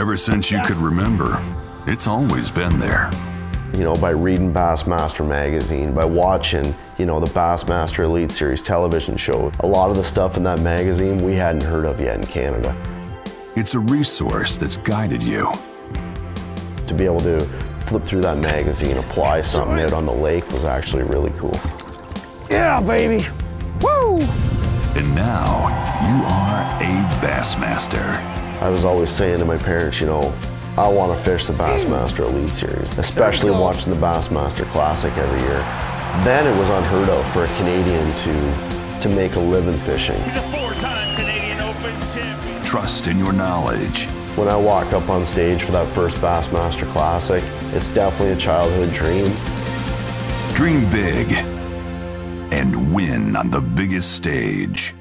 Ever since you could remember, it's always been there. You know, by reading Bassmaster magazine, by watching, you know, the Bassmaster Elite Series television show, a lot of the stuff in that magazine we hadn't heard of yet in Canada. It's a resource that's guided you. To be able to flip through that magazine, apply something out on the lake was actually really cool. Yeah, baby! Woo! And now, you are a Bassmaster. I was always saying to my parents, you know, I want to fish the Bassmaster Elite Series, especially watching the Bassmaster Classic every year. Then it was unheard of for a Canadian to make a living fishing. He's a four-time Canadian Open champion. Trust in your knowledge. When I walk up on stage for that first Bassmaster Classic, it's definitely a childhood dream. Dream big and win on the biggest stage.